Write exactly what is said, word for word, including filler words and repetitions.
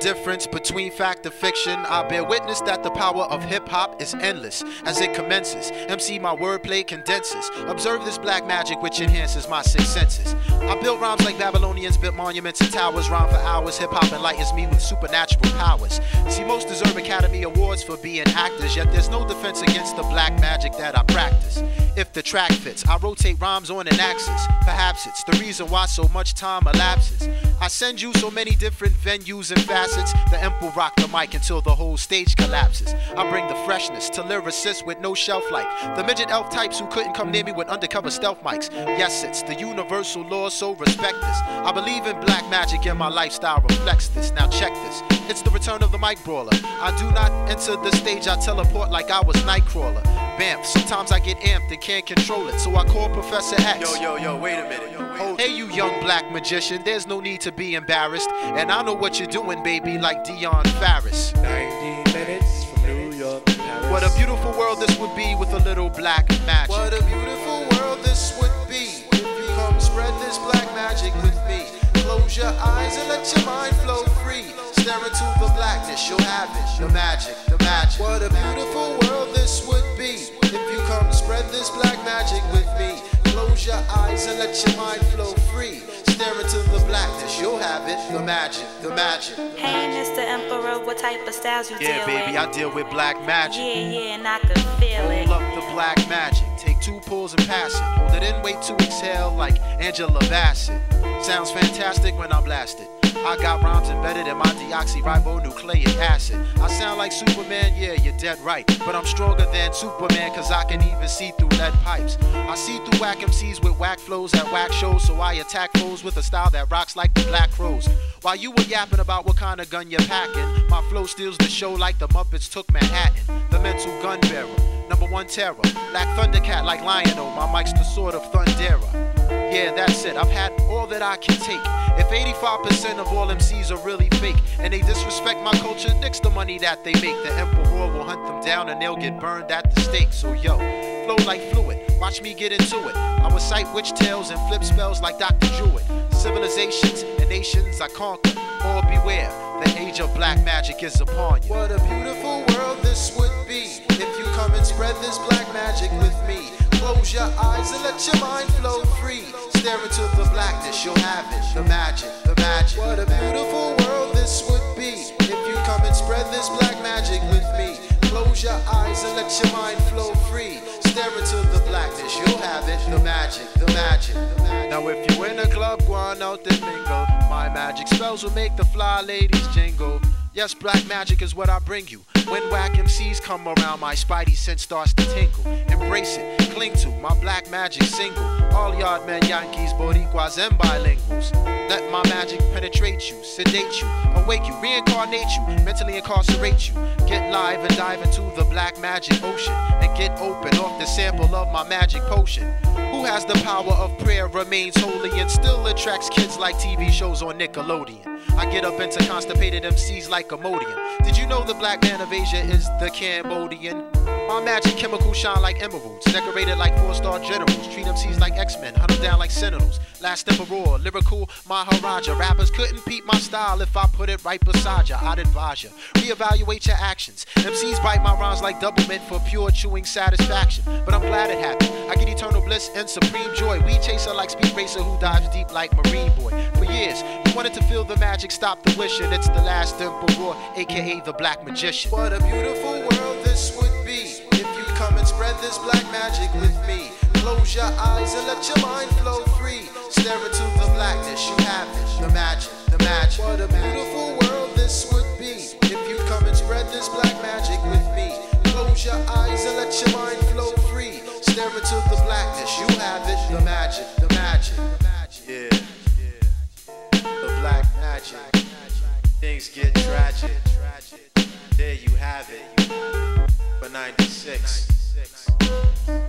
difference between fact and fiction. I bear witness that the power of hip-hop is endless as it commences. M C my wordplay condenses. Observe this black magic which enhances my six senses. I built rhymes like Babylonians built monuments and towers. Rhyme for hours. Hip-hop enlightens me with supernatural powers. See, most deserve Academy Awards for being actors, yet there's no defense against the black magic that I practice. If the track fits, I rotate rhymes on an axis. Perhaps it's the reason why so much time elapses. I send you so many different venues and facets. The imp will rock the mic until the whole stage collapses. I bring the freshness to lyricists with no shelf life. The midget elf types who couldn't come near me with undercover stealth mics. Yes, it's the universal law, so respect this. I believe in black magic and my lifestyle reflects this. Now check this. It's the return of the mic brawler. I do not enter the stage, I teleport like I was Nightcrawler. Bam, sometimes I get amped and can't control it, so I call Professor X. Yo, yo, yo, wait a minute. Yo, wait. Hey, you young black magician, there's no need to be embarrassed. And I know what you're doing, baby, like Dion Farris. ninety minutes from New York to Paris. What a beautiful world this would be with a little black magic. What a beautiful world this would be. Come spread this black magic with me. Close your eyes and let your mind flow free. Stare into the blackness, you'll have it. The magic, the magic. What a beautiful world this would be. If you come spread this black magic with me. Close your eyes and let your mind flow free. Stare into the blackness, you'll have it. The magic, the magic. Hey, Mister Emperor, what type of styles you deal with? Yeah, baby, I deal with black magic. Yeah, yeah, and I can feel it. Hold up the black magic. Take two pulls and pass it. Hold it in, wait to exhale like Angela Bassett. Sounds fantastic when I'm blasted. I got rhymes embedded in my deoxyribonucleic acid. I sound like Superman, yeah, you're dead right. But I'm stronger than Superman, cause I can even see through lead pipes. I see through whack M Cs with whack flows at whack shows, so I attack foes with a style that rocks like the Black Crows. While you were yapping about what kind of gun you're packing, my flow steals the show like the Muppets took Manhattan. The mental gun bearer, number one terror. Black Thundercat like Lion-O, my mic's the sword of Thundera. Yeah, that's it, I've had all that I can take. If eighty-five percent of all M Cs are really fake and they disrespect my culture, next the money that they make, the emperor will hunt them down and they'll get burned at the stake. So yo, flow like fluid, watch me get into it. I recite witch tales and flip spells like Doctor Druid. Civilizations and nations I conquer. All beware, the age of black magic is upon you. What a beautiful world this would be if you come and spread this black magic with me. Close your eyes and let your mind flow free. Stare into the blackness, you'll have it. The magic, the magic. What a beautiful world this would be if you come and spread this black magic with me. Close your eyes and let your mind flow free. Stare into the blackness, you'll have it. The magic, the magic, the magic. Now if you in a club, go on out and mingle. My magic spells will make the fly ladies jingle. Yes, black magic is what I bring you. When whack M Cs come around, my spidey sense starts to tingle. Embrace it, cling to my black magic single. All yard men, Yankees, Boricuas, and bilinguals. Let my magic penetrate you, sedate you, awake you, reincarnate you, mentally incarcerate you. Get live and dive into the black magic ocean and get open off the sample of my magic potion. Who has the power of prayer remains holy and still attracts kids like T V shows on Nickelodeon. I get up into constipated M Cs like Imodium. Did you know the black man of Asia is the Cambodian? My magic chemicals shine like emeralds, decorated like four-star generals. Treat M Cs like X Men, hunt them down like sentinels. Last emperor, lyrical Maharaja. Rappers couldn't peep my style if I put it right beside ya. I'd advise ya, reevaluate your actions. M Cs bite my rhymes like double mint for pure chewing satisfaction. But I'm glad it happened. I get eternal bliss and supreme joy. We chase her like Speed Racer who dives deep like Marine Boy. For years, you wanted to feel the magic, stop the wishing. It's the last emperor, aka the black magician. What a beautiful world this would be. Come and spread this black magic with me. Close your eyes and let your mind flow free. Stare into the blackness, you have it. The magic, the magic. What a beautiful world this would be if you come and spread this black magic with me. Close your eyes and let your mind flow free. Stare into the blackness, you have it. The magic, the magic. Yeah, yeah. The black magic. Things get tragic. There you have it. For ninety-six. ninety-six.